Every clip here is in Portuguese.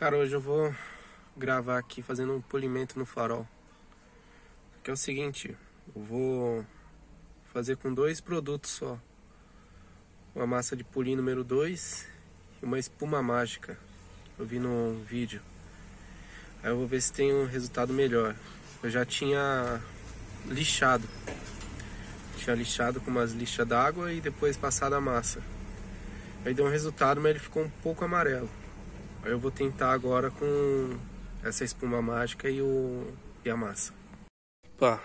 Cara, hoje eu vou gravar aqui fazendo um polimento no farol. Que é o seguinte, eu vou fazer com dois produtos só. Uma massa de polir número 2 e uma espuma mágica. Eu vi no vídeo. Aí eu vou ver se tem um resultado melhor. Eu já tinha lixado. Tinha lixado com umas lixas d'água e depois passado a massa. Aí deu um resultado, mas ele ficou um pouco amarelo. Eu vou tentar agora com essa espuma mágica e a massa. Pá,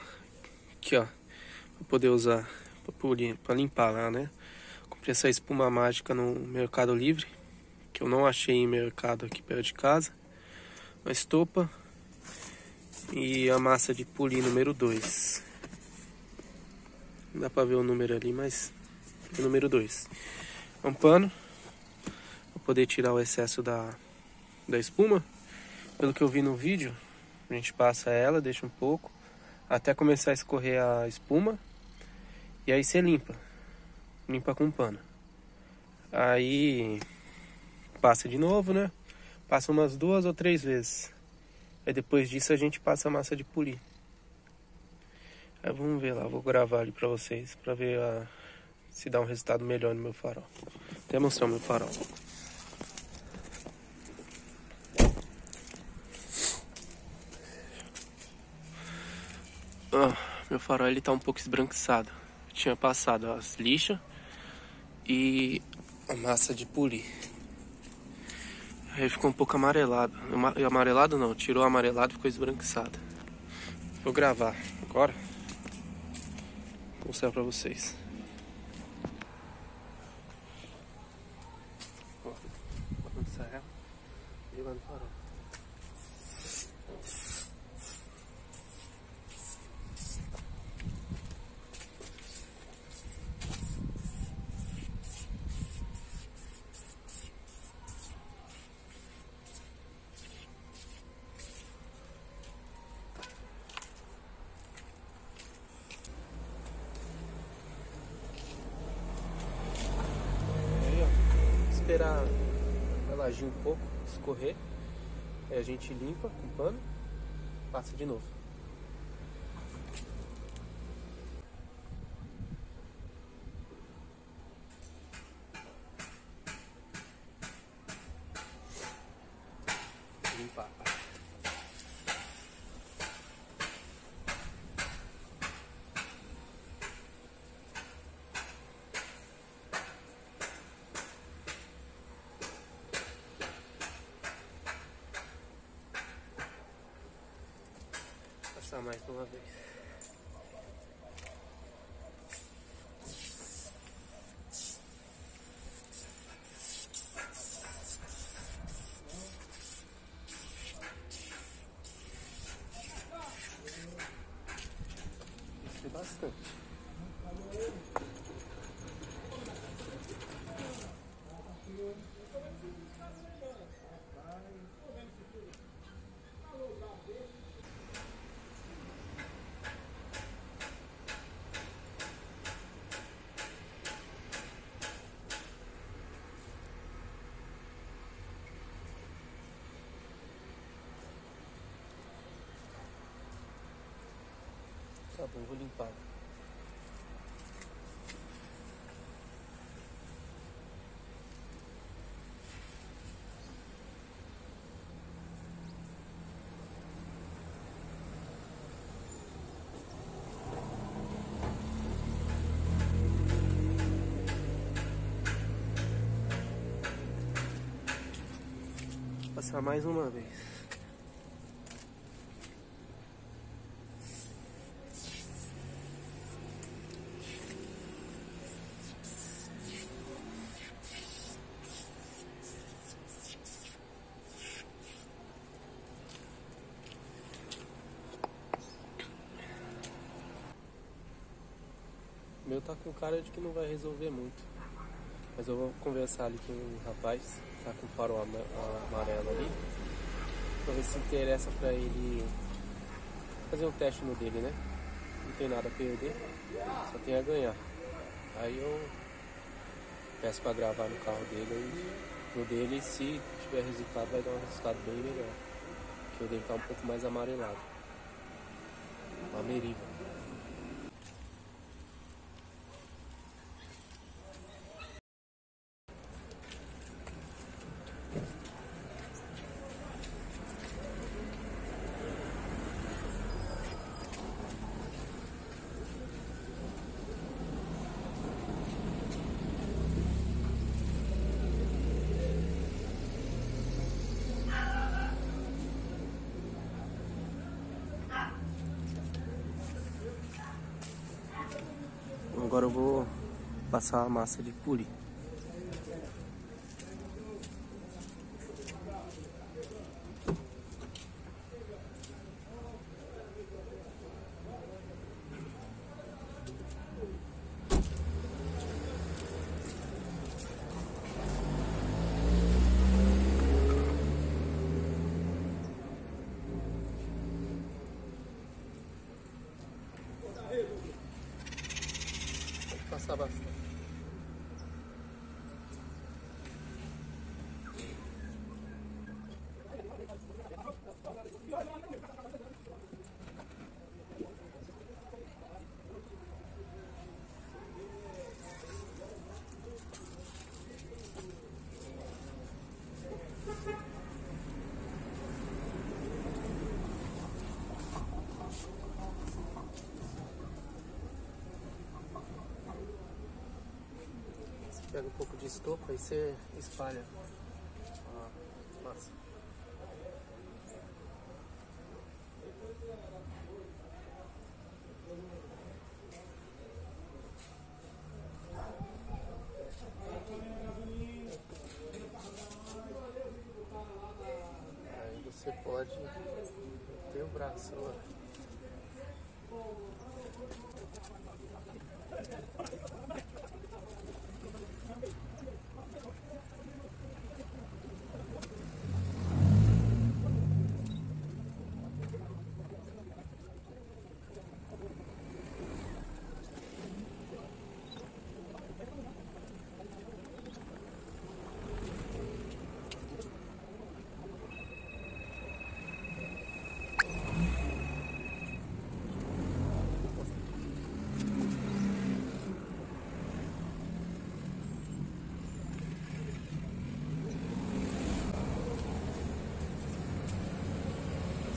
aqui ó, pra poder usar pra limpar lá, né? Comprei essa espuma mágica no Mercado Livre, que eu não achei em mercado aqui perto de casa. Uma estopa e a massa de polir número 2. Não dá pra ver o número ali, mas é o número 2. É um pano, pra poder tirar o excesso da espuma. Pelo que eu vi no vídeo, a gente passa ela, deixa um pouco até começar a escorrer a espuma, e aí você limpa com um pano, aí passa de novo, né? Passa umas 2 ou 3 vezes. Aí depois disso a gente passa a massa de polir. Aí vamos ver lá, vou gravar ali pra vocês, pra ver se dá um resultado melhor no meu farol. Até mostrar o meu farol. Meu farol ele tá um pouco esbranquiçado. Eu tinha passado as lixas e a massa de polir. Aí ficou um pouco amarelado. Amarelado não, tirou o amarelado e ficou esbranquiçado. Vou gravar agora. Vou mostrar pra vocês. Vou lançar ela e lá no farol. Esperar ela agir um pouco, escorrer, aí a gente limpa com pano, passa de novo. Limpar. Mais uma vez. Isso é bastante. Tá bom, vou limpar. Vou passar mais uma vez. Meu tá com cara de que não vai resolver muito, mas eu vou conversar ali com um rapaz que tá com o farol amarelo ali, pra ver se interessa pra ele fazer um teste no dele, né? Não tem nada a perder, só tem a ganhar. Aí eu peço pra gravar no carro dele e no dele, se tiver resultado, vai dar um resultado bem melhor. Porque o dele tá um pouco mais amarelado. Uma meriva. Agora eu vou passar a massa de puri. Passar bastante. Pega um pouco de estopa e você espalha a massa. Aí você pode ter o braço lá.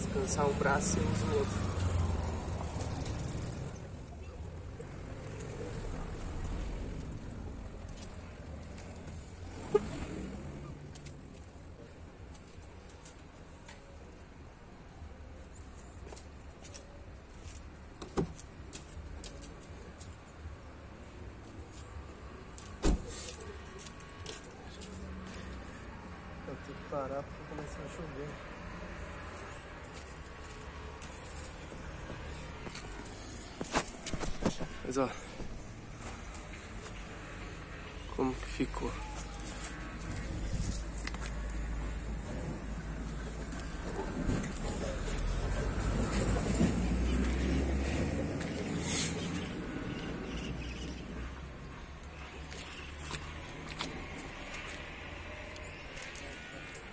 Descansar um braço e usa o outro. Eu tenho que parar porque começou a chover. Mas ó, como que ficou?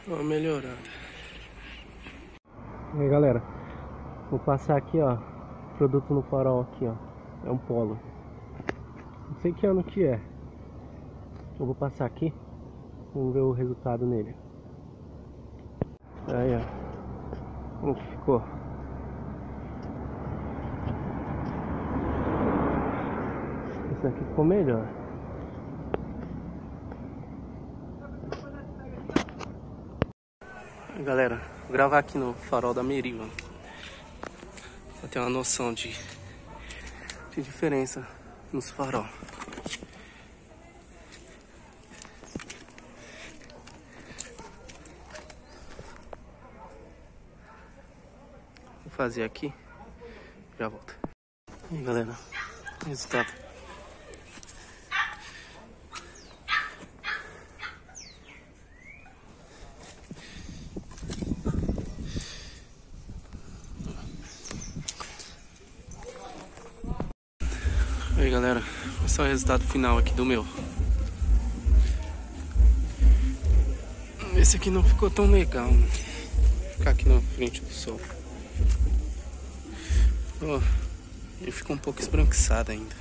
Ó, melhorada. E aí, galera, vou passar aqui, ó, produto no farol aqui, ó. É um polo. Não sei que ano que é. Eu vou passar aqui. Vamos ver o resultado nele. Aí, ó. Como que ficou? Esse aqui ficou melhor. Galera, vou gravar aqui no farol da Meriva. Pra ter uma noção de diferença nos farol. Vou fazer aqui, já volto. E aí, galera, resultado. E aí, galera, esse é o resultado final aqui do meu. Esse aqui não ficou tão legal, né? Ficar aqui na frente do sol. Oh, ele ficou um pouco esbranquiçado ainda.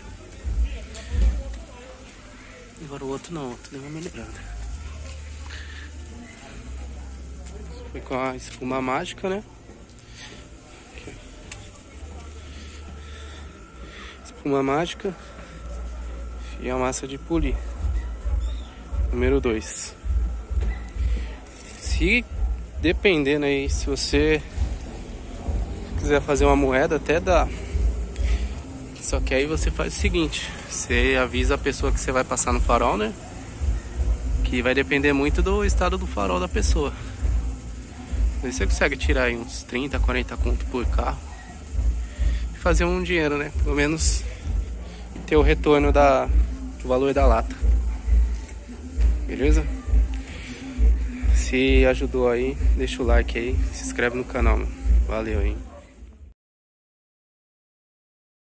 Agora o outro não, o outro deu uma melhorada. Foi com a espuma mágica, né? Aqui. Espuma mágica e a massa de polir. Número 2. Se dependendo aí, se você quiser fazer uma moeda, até dá. Só que aí você faz o seguinte: você avisa a pessoa que você vai passar no farol, né? Que vai depender muito do estado do farol da pessoa. Aí você consegue tirar aí uns 30, 40 conto por carro e fazer um dinheiro, né? Pelo menos ter o retorno do valor da lata. Beleza? Se ajudou aí, deixa o like aí, se inscreve no canal, mano. Valeu, hein?